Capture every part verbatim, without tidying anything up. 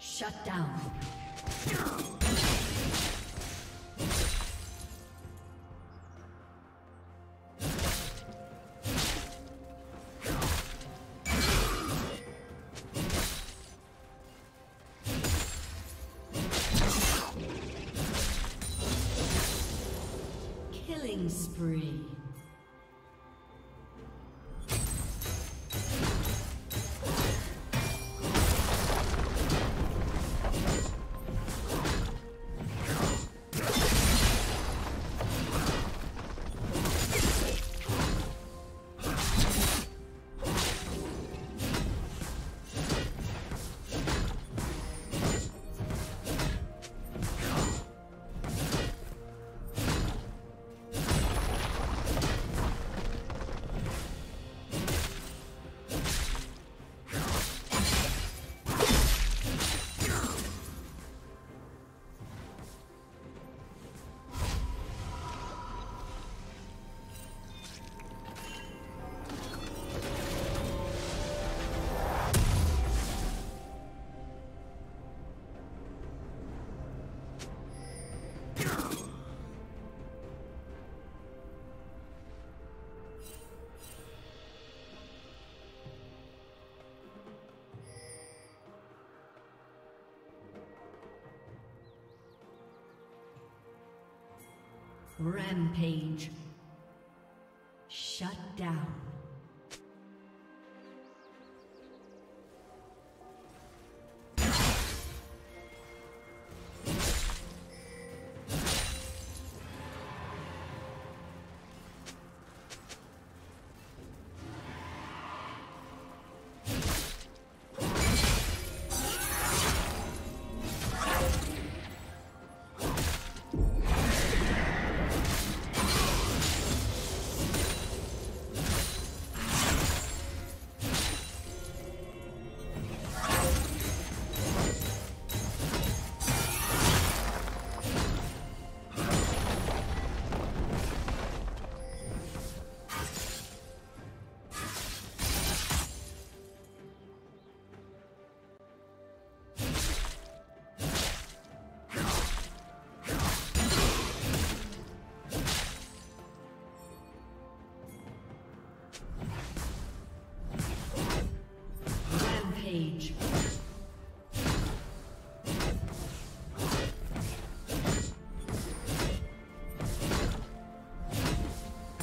Shut down. Killing spree. Rampage. Shut down.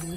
Blue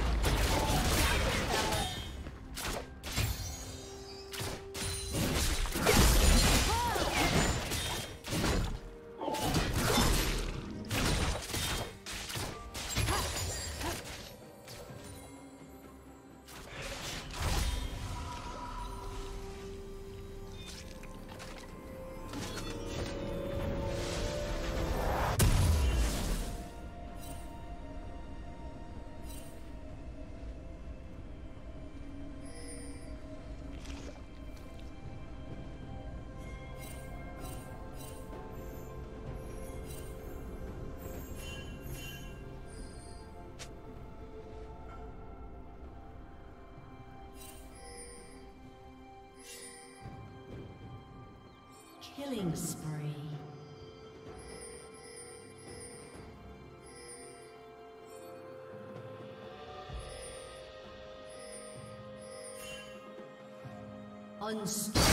Killing spree. Unstoppable.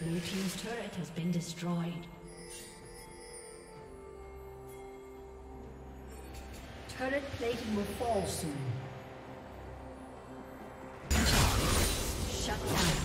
Blue team's turret has been destroyed. Turret plating will fall soon. Shut down.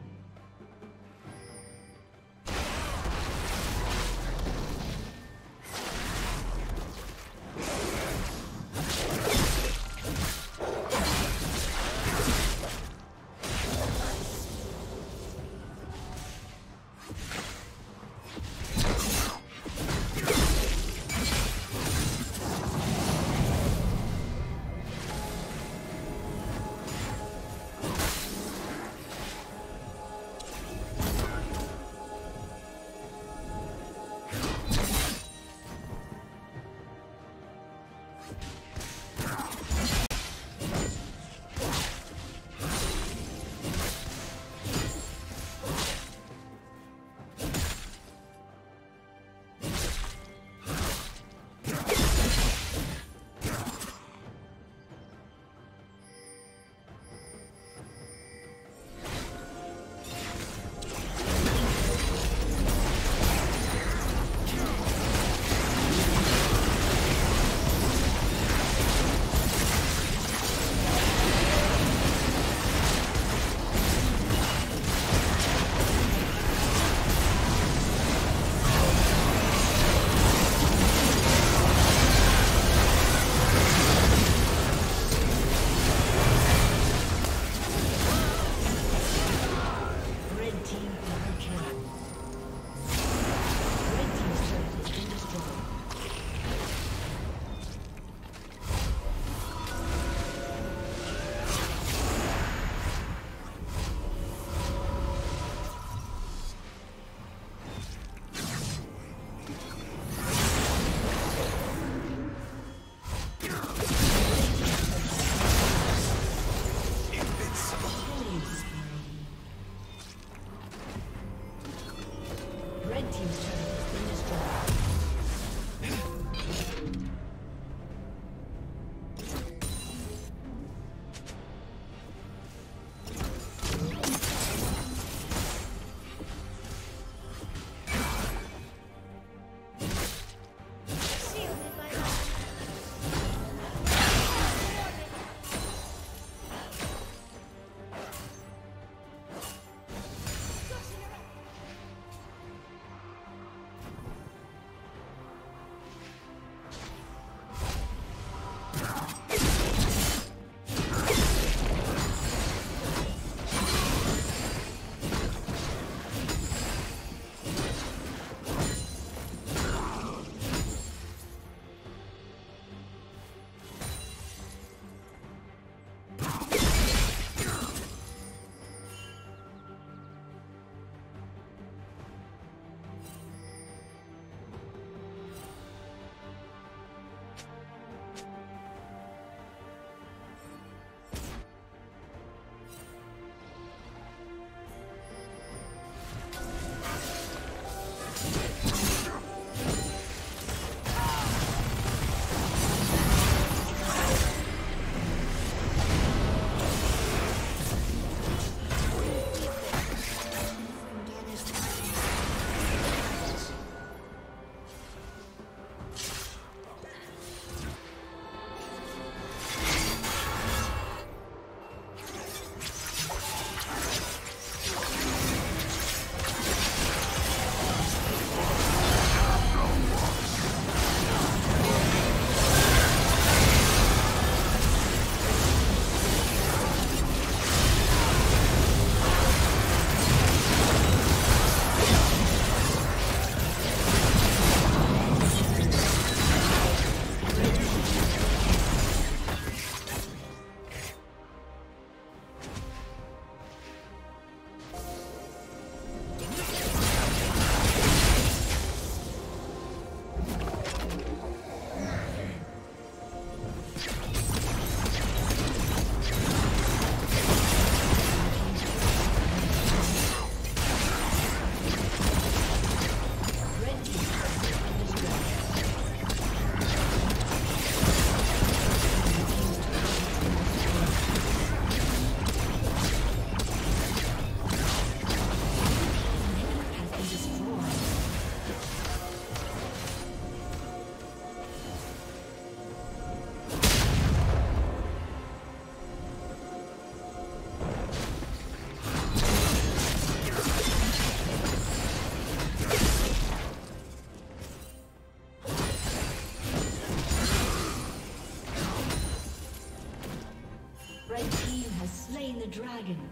Red team has slain the dragon.